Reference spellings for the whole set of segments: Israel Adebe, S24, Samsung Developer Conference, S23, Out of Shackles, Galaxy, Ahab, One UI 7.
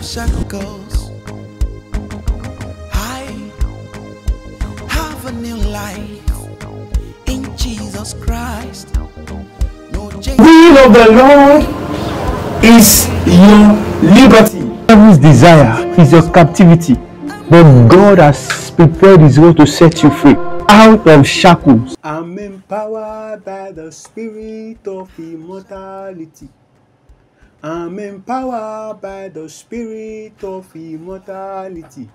of shackles. I have a new life in Jesus Christ. No change. The will of the Lord is your liberty. Heaven's desire is your captivity, but God has prepared His will to set you free. Out of shackles. I'm empowered by the spirit of immortality. I'm empowered by the spirit of immortality.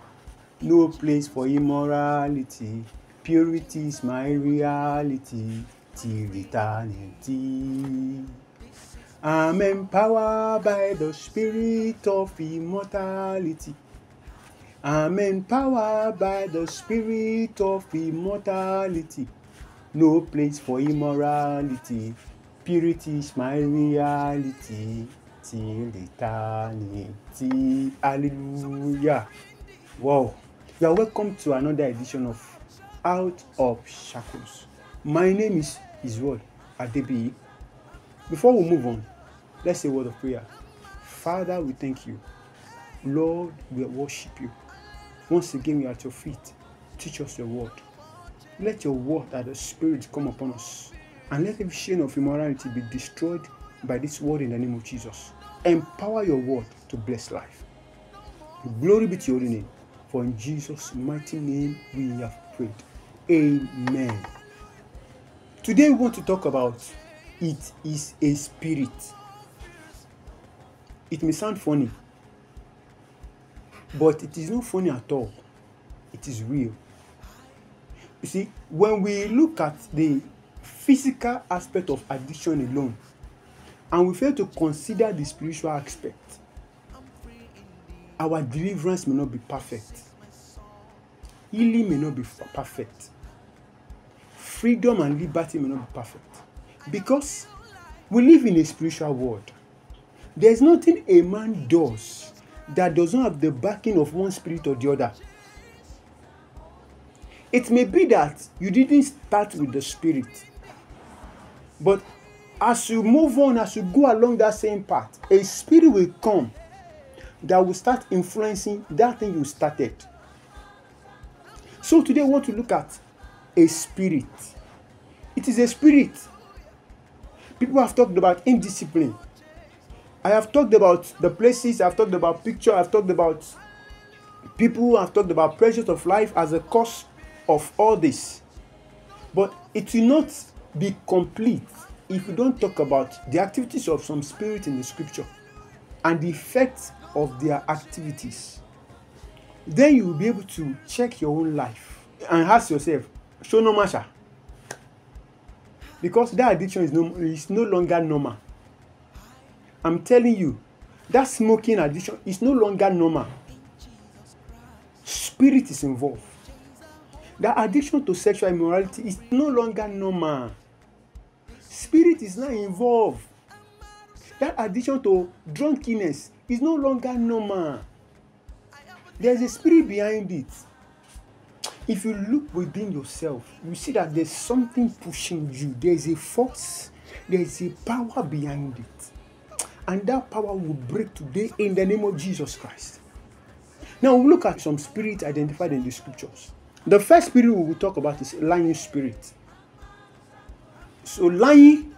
No place for immorality. Purity is my reality till eternity. I'm empowered by the spirit of immortality. I'm empowered by the spirit of immortality. No place for immorality. Purity is my reality till eternity. Hallelujah. Wow. You are welcome to another edition of Out of Shackles. My name is Israel Adebe. Before we move on, let's say a word of prayer. Father, we thank you. Lord, we worship you. Once again, we are at your feet. Teach us your word. Let your word and the spirit come upon us. And let every chain of immorality be destroyed by this word in the name of Jesus. Empower your word to bless life. Glory be to your name. For in Jesus' mighty name we have prayed. Amen. Today we want to talk about it is a spirit. It may sound funny, but it is not funny at all. It is real. You see, when we look at the physical aspect of addiction alone, and we fail to consider the spiritual aspect, our deliverance may not be perfect. Healing may not be perfect. Freedom and liberty may not be perfect. Because we live in a spiritual world. There is nothing a man does that does not have the backing of one spirit or the other. It may be that you didn't start with the spirit, but as you move on, as you go along that same path, a spirit will come that will start influencing that thing you started. So today I want to look at a spirit. It is a spirit. People have talked about indiscipline. I have talked about the places, I've talked about picture, I've talked about people, I've talked about pressures of life as a cause of all this. But it will not be complete if we don't talk about the activities of some spirit in the scripture and the effects of their activities. Then you will be able to check your own life and ask yourself, show no masha. Because that addiction is no longer normal. I'm telling you, that smoking addiction is no longer normal. Spirit is involved. That addiction to sexual immorality is no longer normal. Spirit is not involved. That addiction to drunkenness is no longer normal. There's a spirit behind it. If you look within yourself, you see that there's something pushing you. There's a force, there's a power behind it. And that power will break today in the name of Jesus Christ. Now we look at some spirits identified in the scriptures. The first spirit we will talk about is lying spirit. So lying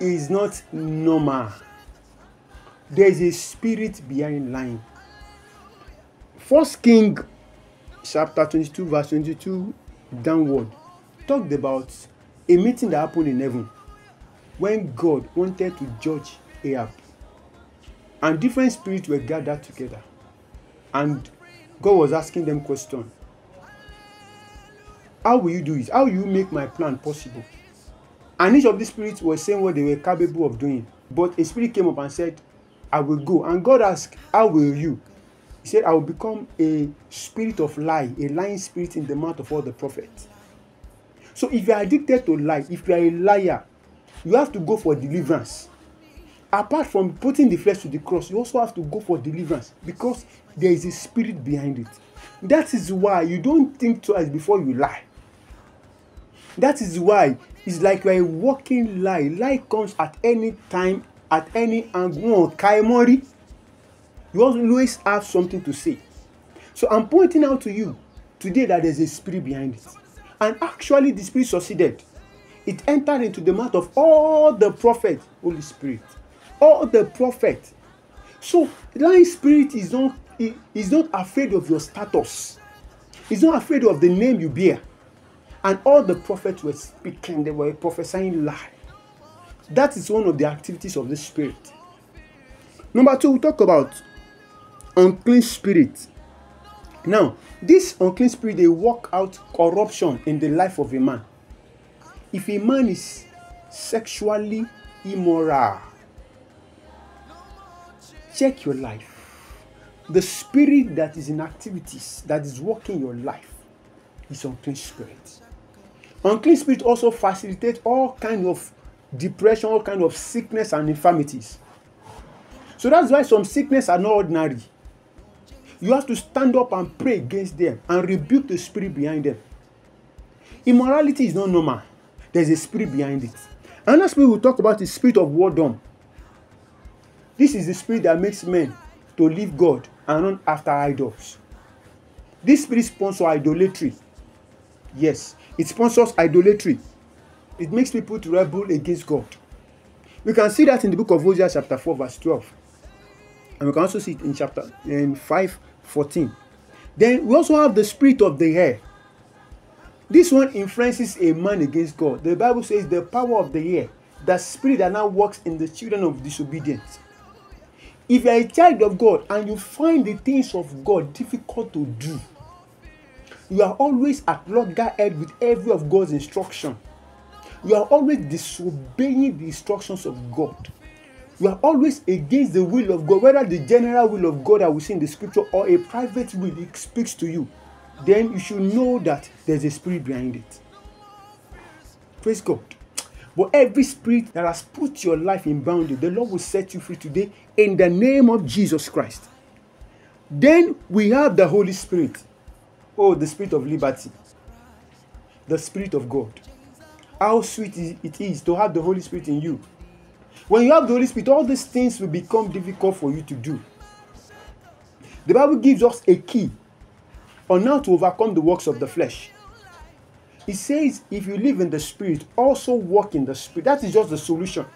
is not normal. There is a spirit behind lying. 1 Kings 22:22 downward talked about a meeting that happened in heaven when God wanted to judge Ahab. And different spirits were gathered together. And God was asking them questions. How will you do it? How will you make my plan possible? And each of these spirits was saying what they were capable of doing. But a spirit came up and said, I will go. And God asked, how will you? He said, I will become a spirit of lie, a lying spirit in the mouth of all the prophets. So if you are addicted to lie, if you are a liar, you have to go for deliverance. Apart from putting the flesh to the cross, you also have to go for deliverance because there is a spirit behind it. That is why you don't think twice before you lie. That is why it's like you are a walking lie. Lie comes at any time, at any angle. You always have something to say. So I'm pointing out to you today that there's a spirit behind it. And actually the spirit succeeded. It entered into the mouth of all the prophets, Holy Spirit. All the prophets. So the lying spirit is not afraid of your status. He's not afraid of the name you bear. And all the prophets were speaking, they were prophesying lie. That is one of the activities of the spirit. Number two, we talk about unclean spirit. Now, this unclean spirit, they work out corruption in the life of a man. If a man is sexually immoral, check your life. The spirit that is in activities, that is working your life, is unclean spirit. Unclean spirit also facilitates all kinds of depression, all kinds of sickness and infirmities. So that's why some sickness are not ordinary. You have to stand up and pray against them and rebuke the spirit behind them. Immorality is not normal. There's a spirit behind it. Another spirit we'll talk about is the spirit of whoredom. This is the spirit that makes men to leave God and run after idols. This spirit sponsors idolatry. Yes, it sponsors idolatry. It makes people to rebel against God. We can see that in the book of Hosea chapter 4 verse 12. And we can also see it in chapter 5:14. Then we also have the spirit of the hair. This one influences a man against God. The Bible says the power of the hair, that spirit that now works in the children of disobedience. If you are a child of God and you find the things of God difficult to do, you are always at loggerhead with every of God's instruction. You are always disobeying the instructions of God. You are always against the will of God, whether the general will of God that we see in the scripture or a private will it speaks to you. Then you should know that there's a spirit behind it. Praise God. But every spirit that has put your life in boundary, the Lord will set you free today in the name of Jesus Christ. Then we have the Holy Spirit. Oh, the spirit of liberty. The spirit of God. How sweet it is to have the Holy Spirit in you. When you have the Holy Spirit, all these things will become difficult for you to do. The Bible gives us a key on how to overcome the works of the flesh. It says, if you live in the Spirit, also walk in the Spirit. That is just the solution.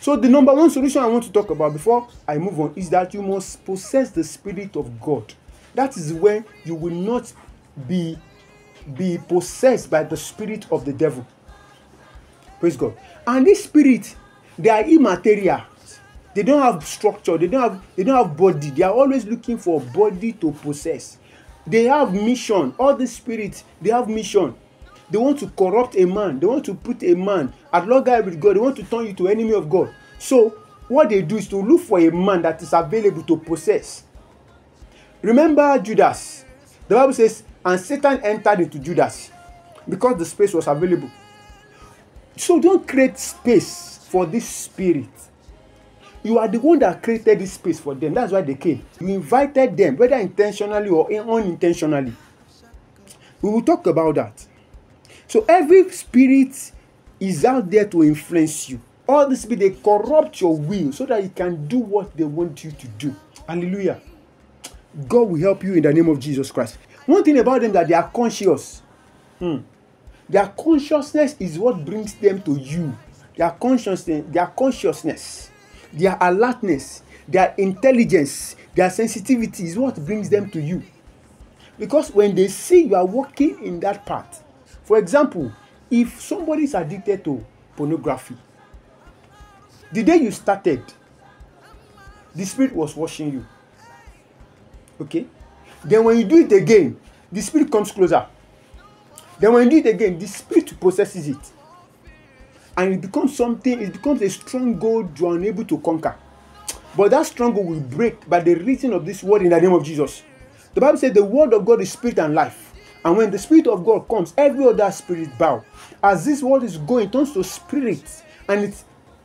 So the number one solution I want to talk about before I move on is that you must possess the Spirit of God. That is when you will not be possessed by the spirit of the devil. Praise God. And this spirit, they are immaterial. They don't have structure. They don't have body. They are always looking for a body to possess. They have mission. All the spirits, they have mission. They want to corrupt a man. They want to put a man at loggerhead with God. They want to turn you to enemy of God. So what they do is to look for a man that is available to possess. Remember Judas. The Bible says, and Satan entered into Judas because the space was available. So don't create space for this spirit. You are the one that created this space for them. That's why they came. You invited them, whether intentionally or unintentionally. We will talk about that. So every spirit is out there to influence you. All the spirit, they corrupt your will so that you can do what they want you to do. Hallelujah. God will help you in the name of Jesus Christ. One thing about them that they are conscious. Their consciousness is what brings them to you. Their consciousness, their alertness, their intelligence, their sensitivity is what brings them to you. Because when they see you are walking in that path, for example, if somebody is addicted to pornography, the day you started, the spirit was watching you. Okay? Then when you do it again, the spirit comes closer. Then when you do it again, the spirit possesses it. And it becomes something, it becomes a stronghold you are unable to conquer. But that stronghold will break by the reason of this word in the name of Jesus. The Bible says the word of God is spirit and life. And when the spirit of God comes, every other spirit bows. As this word is going, it turns to spirit. And it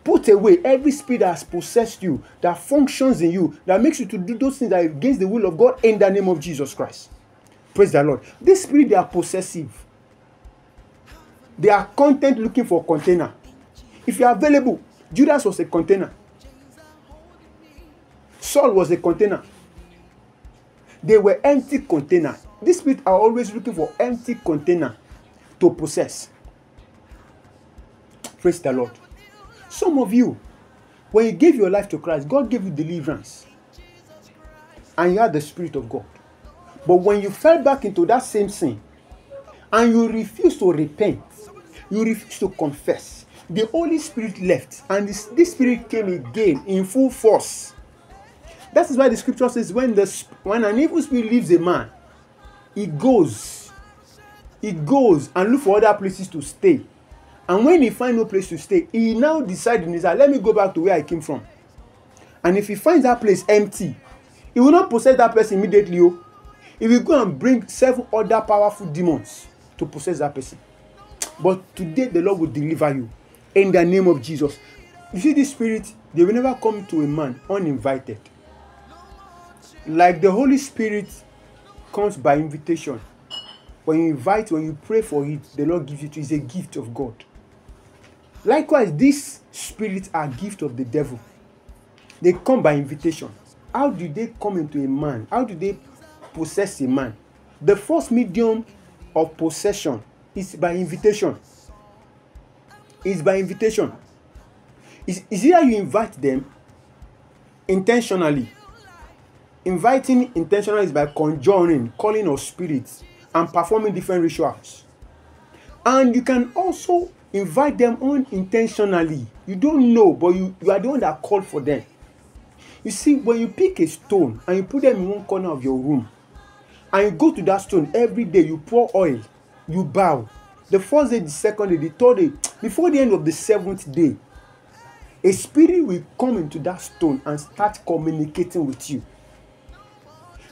puts away every spirit that has possessed you, that functions in you, that makes you to do those things that are against the will of God in the name of Jesus Christ. Praise the Lord. This spirit, they are possessive. They are content looking for a container. If you are available, Judas was a container. Saul was a container. They were empty containers. These people are always looking for empty containers to possess. Praise the Lord. Some of you, when you gave your life to Christ, God gave you deliverance. And you had the Spirit of God. But when you fell back into that same sin, and you refused to repent, you refused to confess, the Holy Spirit left, and this Spirit came again in full force. That is why the scripture says, when an evil spirit leaves a man, it goes and look for other places to stay. And when he finds no place to stay, he now decides in his heart, let me go back to where I came from. And if he finds that place empty, he will not possess that person immediately. He will go and bring several other powerful demons to possess that person. But today the Lord will deliver you in the name of Jesus. You see, this spirit, they will never come to a man uninvited. Like the Holy Spirit comes by invitation. When you invite, when you pray for it, the Lord gives it to you. It's a gift of God. Likewise, these spirits are gifts of the devil. They come by invitation. How do they come into a man? How do they possess a man? The first medium of possession is by invitation. It's by invitation. It's either you invite them intentionally. Inviting intentionally is by conjuring, calling of spirits, and performing different rituals. And you can also invite them unintentionally. You don't know, but you are the one that called for them. You see, when you pick a stone and you put them in one corner of your room, and you go to that stone every day, you pour oil, you bow. The first day, the second day, the third day, before the end of the seventh day, a spirit will come into that stone and start communicating with you.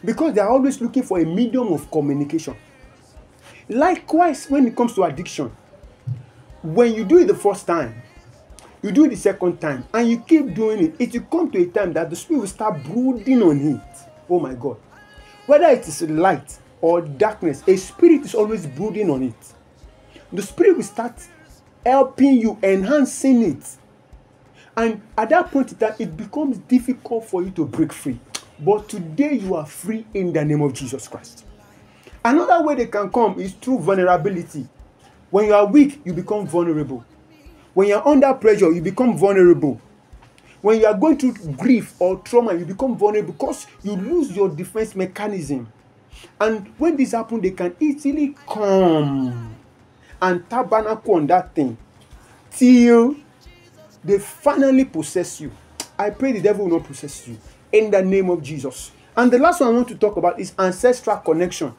Because they are always looking for a medium of communication. Likewise, when it comes to addiction, when you do it the first time, you do it the second time, and you keep doing it, it will come to a time that the spirit will start brooding on it. Oh my God. Whether it is light or darkness, a spirit is always brooding on it. The spirit will start helping you, enhancing it. And at that point in time, it becomes difficult for you to break free. But today you are free in the name of Jesus Christ. Another way they can come is through vulnerability. When you are weak, you become vulnerable. When you are under pressure, you become vulnerable. When you are going through grief or trauma, you become vulnerable because you lose your defense mechanism. And when this happens, they can easily come and tabernacle on that thing till they finally possess you. I pray the devil will not possess you. In the name of Jesus. And the last one I want to talk about is ancestral connection.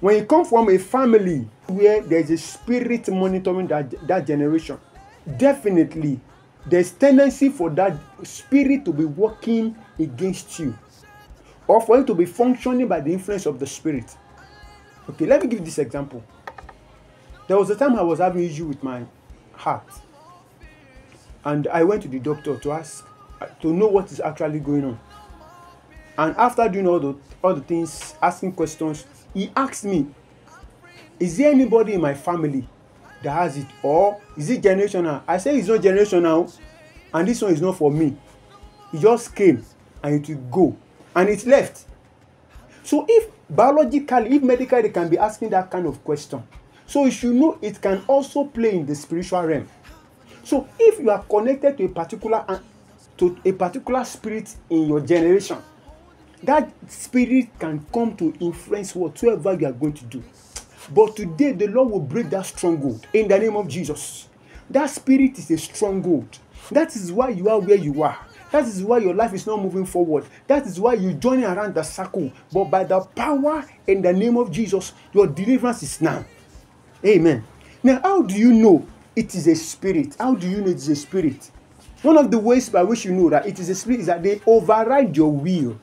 When you come from a family where there's a spirit monitoring that generation, definitely there's tendency for that spirit to be working against you, or for you to be functioning by the influence of the spirit. Okay, let me give this example. There was a time I was having an issue with my heart, and I went to the doctor to ask to know what is actually going on. And after doing all the things, asking questions, he asked me, is there anybody in my family that has it, or is it generational? I said, it's not generational, and this one is not for me. It just came and it will go and it left. So if biologically, if medically, they can be asking that kind of question, so you should know it can also play in the spiritual realm. So if you are connected to a particular spirit in your generation, that spirit can come to influence whatever you are going to do. But today the Lord will break that stronghold in the name of Jesus. That spirit is a stronghold. That is why you are where you are. That is why your life is not moving forward. That is why you're journey around the circle. But by the power in the name of Jesus, your deliverance is now. Amen. Now, how do you know it is a spirit? How do you know it is a spirit? One of the ways by which you know that it is a spirit is that they override your will.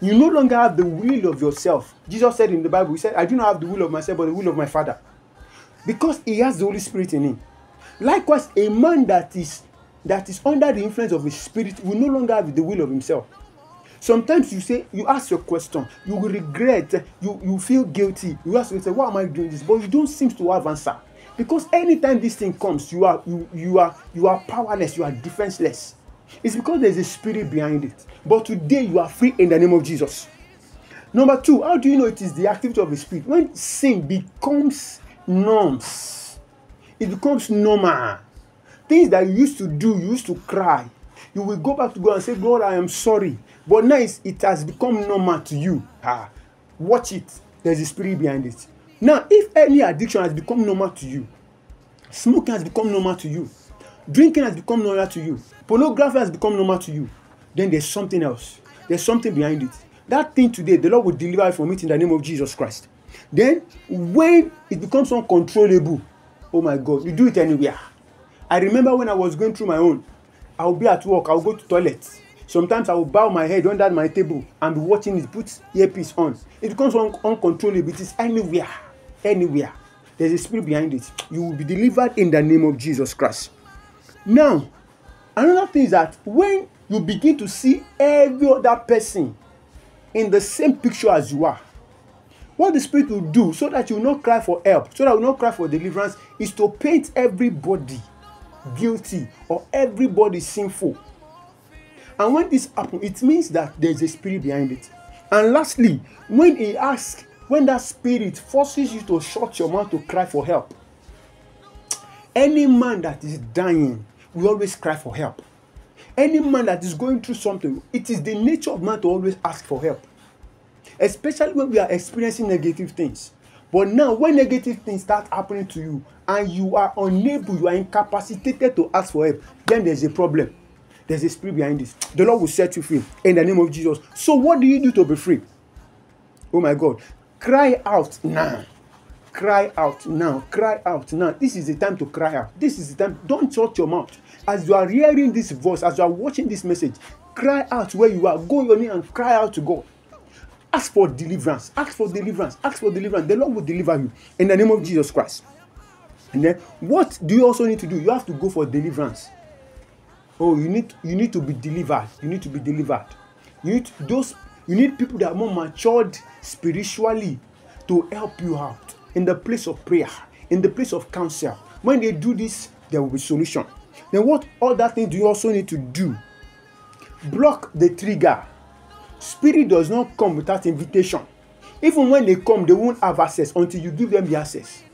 You no longer have the will of yourself. Jesus said in the Bible, he said, I do not have the will of myself, but the will of my Father. Because he has the Holy Spirit in him. Likewise, a man that is under the influence of his spirit will no longer have the will of himself. Sometimes you ask your question, you will regret, you feel guilty. You ask yourself, why am I doing this? But you don't seem to have an answer. Because anytime this thing comes, you are powerless, you are defenseless. It's because there's a spirit behind it. But today you are free in the name of Jesus. Number two, how do you know it is the activity of the spirit? When sin becomes norms, it becomes normal. Things that you used to do, you used to cry. You will go back to God and say, God, I am sorry. But now it has become normal to you. Watch it. There's a spirit behind it. Now, if any addiction has become normal to you, smoking has become normal to you, drinking has become normal to you, pornography has become normal to you, then there's something else. There's something behind it. That thing today, the Lord will deliver you from it in the name of Jesus Christ. Then, when it becomes uncontrollable, oh my God, you do it anywhere. I remember when I was going through my own, I will be at work, I will go to the toilet. Sometimes I will bow my head under my table and be watching it, put earpiece on. It becomes uncontrollable. It is anywhere, anywhere. There's a spirit behind it. You will be delivered in the name of Jesus Christ. Now, another thing is that when you begin to see every other person in the same picture as you are, what the spirit will do so that you will not cry for help, so that you will not cry for deliverance, is to paint everybody guilty or everybody sinful. And when this happens, it means that there's a spirit behind it. And lastly, when that spirit forces you to shut your mouth to cry for help, any man that is dying will always cry for help. Any man that is going through something, it is the nature of man to always ask for help. Especially when we are experiencing negative things. But now, when negative things start happening to you, and you are unable, you are incapacitated to ask for help, then there's a problem. There's a spirit behind this. The Lord will set you free in the name of Jesus. So what do you do to be free? Oh my God. Cry out now. Cry out now. Cry out now. This is the time to cry out. This is the time. Don't shut your mouth. As you are hearing this voice, as you are watching this message, cry out where you are. Go on your knee and cry out to God. Ask for deliverance. Ask for deliverance. Ask for deliverance. The Lord will deliver you in the name of Jesus Christ. And then what do you also need to do? You have to go for deliverance. Oh, you need to be delivered. You need to be delivered. You need people that are more matured spiritually to help you out in the place of prayer, in the place of counsel. When they do this, there will be solution. Then what other thing do you also need to do? Block the trigger. Spirit does not come without invitation. Even when they come, they won't have access until you give them the access.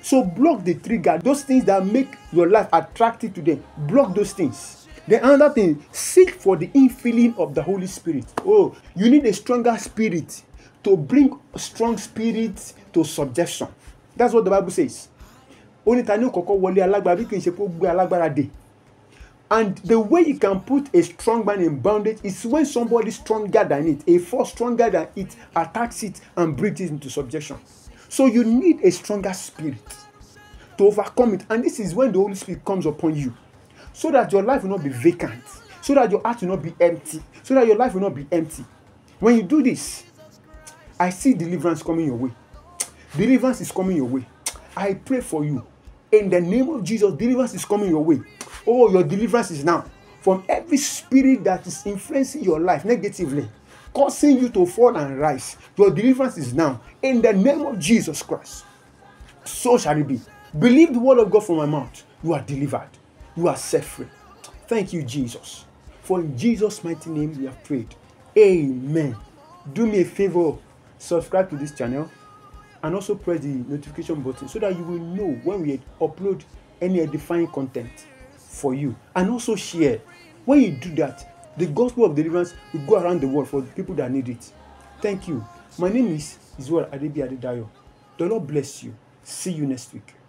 So block the trigger, those things that make your life attractive to them. Block those things. Then another thing, seek for the infilling of the Holy Spirit. Oh, you need a stronger spirit to bring strong spirit to subjection. That's what the Bible says. And the way you can put a strong man in bondage is when somebody stronger than it, a force stronger than it, attacks it and brings it into subjection. So you need a stronger spirit to overcome it. And this is when the Holy Spirit comes upon you. So that your life will not be vacant. So that your heart will not be empty. So that your life will not be empty. When you do this, I see deliverance coming your way. Deliverance is coming your way. I pray for you. In the name of Jesus, deliverance is coming your way. Oh, your deliverance is now. From every spirit that is influencing your life negatively, causing you to fall and rise. Your deliverance is now. In the name of Jesus Christ. So shall it be. Believe the word of God from my mouth. You are delivered. You are set free. Thank you, Jesus. For in Jesus' mighty name we have prayed. Amen. Do me a favor. Subscribe to this channel. And also press the notification button so that you will know when we upload any edifying content for you. And also share. When you do that, the gospel of deliverance will go around the world for the people that need it. Thank you. My name is Israel Adebe. The Lord bless you. See you next week.